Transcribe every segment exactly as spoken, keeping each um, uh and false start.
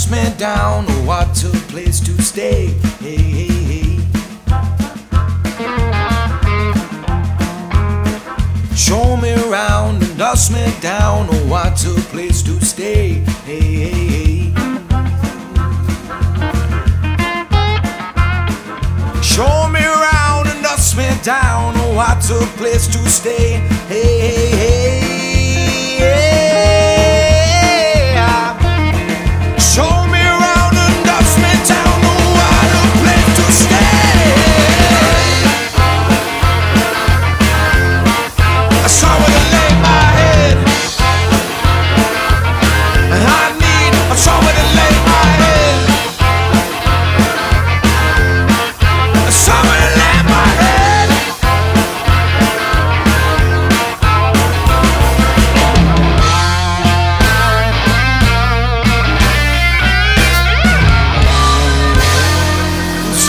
asked me down, oh, what a place to stay. Hey, hey, hey. Show me around and dust me down, oh, what a place to stay. Hey, hey, hey. Show me around and dust me down, oh, what a place to stay. Hey, hey, hey, hey.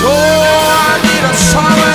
So I need a shower.